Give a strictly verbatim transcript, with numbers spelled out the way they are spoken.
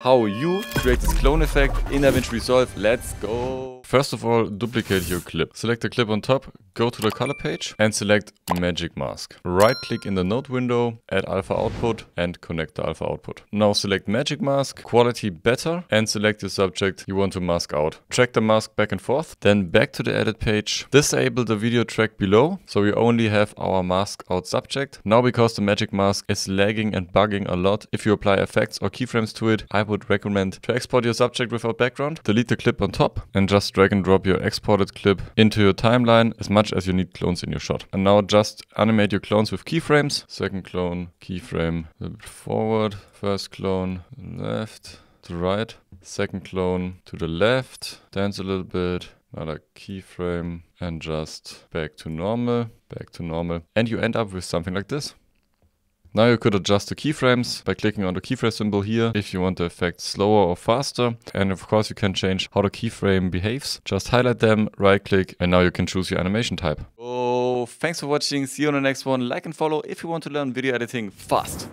How you create this clone effect in DaVinci Resolve. Let's go. First of all, duplicate your clip. Select the clip on top, go to the color page and select Magic Mask. Right click in the node window, add alpha output and connect the alpha output. Now select Magic Mask, quality better and select the subject you want to mask out. Track the mask back and forth, then back to the edit page. Disable the video track below, so we only have our mask out subject. Now because the Magic Mask is lagging and bugging a lot, if you apply effects or keyframes to it, I would recommend to export your subject without background, delete the clip on top and just drag and drop your exported clip into your timeline as much as you need clones in your shot. And now just animate your clones with keyframes. Second clone, keyframe a little bit forward, first clone left to right, second clone to the left, dance a little bit, another keyframe and just back to normal, back to normal. And you end up with something like this. Now you could adjust the keyframes by clicking on the keyframe symbol here if you want the effect slower or faster. And of course you can change how the keyframe behaves. Just highlight them, right click, and now you can choose your animation type. Oh, thanks for watching. See you on the next one. Like and follow if you want to learn video editing fast.